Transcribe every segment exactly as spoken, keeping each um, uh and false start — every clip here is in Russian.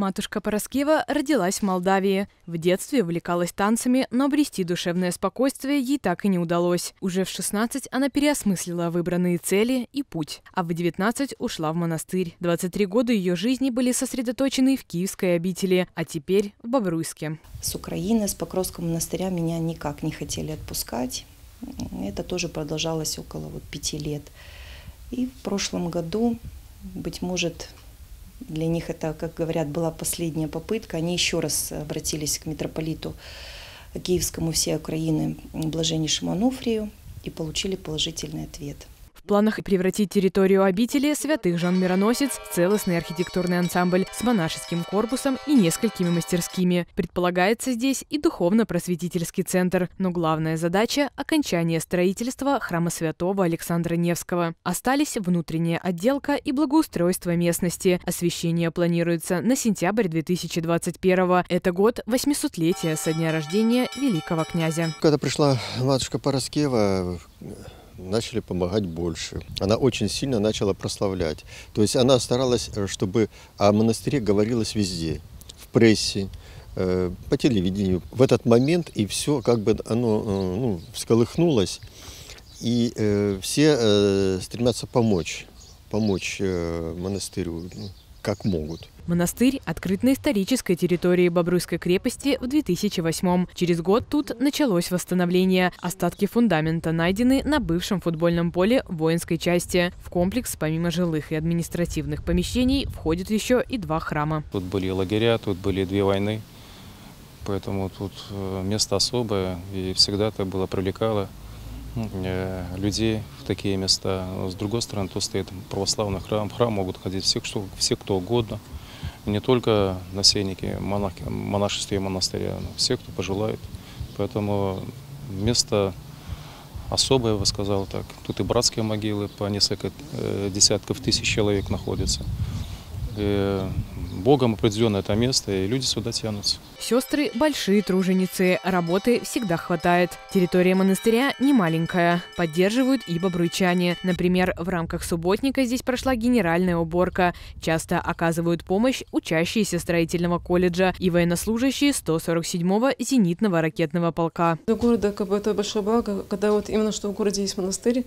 Матушка Параскева родилась в Молдавии. В детстве увлекалась танцами, но обрести душевное спокойствие ей так и не удалось. Уже в шестнадцать она переосмыслила выбранные цели и путь, а в девятнадцать ушла в монастырь. двадцать три года ее жизни были сосредоточены в Киевской обители, а теперь в Бобруйске. С Украины, с Покровского монастыря меня никак не хотели отпускать. Это тоже продолжалось около вот, пяти лет. И в прошлом году, быть может, для них это, как говорят, была последняя попытка. Они еще раз обратились к митрополиту Киевскому всей Украины блаженнейшему Ануфрию и получили положительный ответ. В планах превратить территорию обители Святых Жен-Мироносиц в целостный архитектурный ансамбль с монашеским корпусом и несколькими мастерскими. Предполагается здесь и духовно-просветительский центр, но главная задача – окончание строительства храма святого Александра Невского. Остались внутренняя отделка и благоустройство местности. Освящение планируется на сентябрь две тысячи двадцать первого. Это год восьмисотлетия со дня рождения великого князя. Когда пришла матушка Параскева, начали помогать больше. Она очень сильно начала прославлять. То есть она старалась, чтобы о монастыре говорилось везде, в прессе, по телевидению. В этот момент и все как бы оно ну, всколыхнулось, и все стремятся помочь, помочь монастырю, как могут. Монастырь открыт на исторической территории Бобруйской крепости в две тысячи восьмом. Через год тут началось восстановление. Остатки фундамента найдены на бывшем футбольном поле воинской части. В комплекс помимо жилых и административных помещений входят еще и два храма. Тут были лагеря, тут были две войны, поэтому тут место особое и всегда это было привлекало людей в такие места. С другой стороны, тут стоит православный храм. В храм могут ходить все, все кто угодно. Не только насельники, монахи, монашества и монастыря, но все, кто пожелает. Поэтому место особое, я бы сказал так. Тут и братские могилы по несколько десятков тысяч человек находятся. И Богом определенно это место, и люди сюда тянутся. Сестры – большие труженицы, работы всегда хватает. Территория монастыря не маленькая, поддерживают и бобруйчане. Например, в рамках субботника здесь прошла генеральная уборка. Часто оказывают помощь учащиеся строительного колледжа и военнослужащие сто сорок седьмого зенитного ракетного полка. Для города как бы, это большое благо, когда вот именно что в городе есть монастырь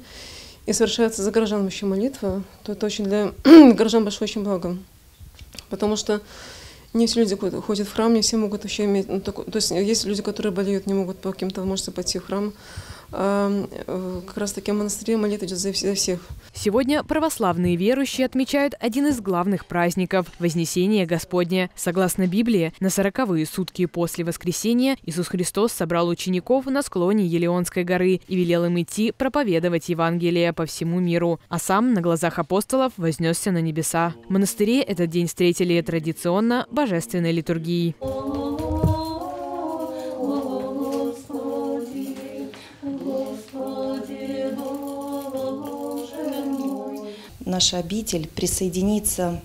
и совершается за горожан вообще молитва, то это очень для горожан большое очень благо. Потому что не все люди ходят в храм, не все могут вообще иметь... Ну, так, то есть есть люди, которые болеют, не могут по каким-то возможностям пойти в храм. А, как раз таки в монастыре молитва идет за, за всех. Сегодня православные верующие отмечают один из главных праздников – Вознесение Господне. Согласно Библии, на сороковые сутки после воскресения Иисус Христос собрал учеников на склоне Елеонской горы и велел им идти проповедовать Евангелие по всему миру. А сам на глазах апостолов вознесся на небеса. В монастыре этот день встретили традиционно божественной литургией. Наша обитель присоединится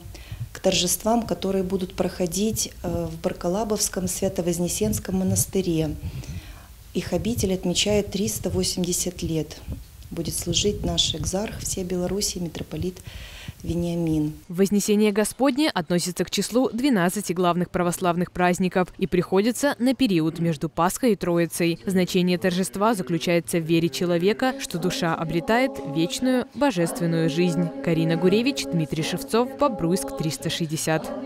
к торжествам, которые будут проходить в Баркалабовском Свято-Вознесенском монастыре. Их обитель отмечает триста восемьдесят лет. Будет служить наш экзарх всей Беларуси, митрополит Вениамин. Вознесение Господне относится к числу двенадцати главных православных праздников и приходится на период между Пасхой и Троицей. Значение торжества заключается в вере человека, что душа обретает вечную божественную жизнь. Карина Гуревич, Дмитрий Шевцов, Бобруйск триста шестьдесят.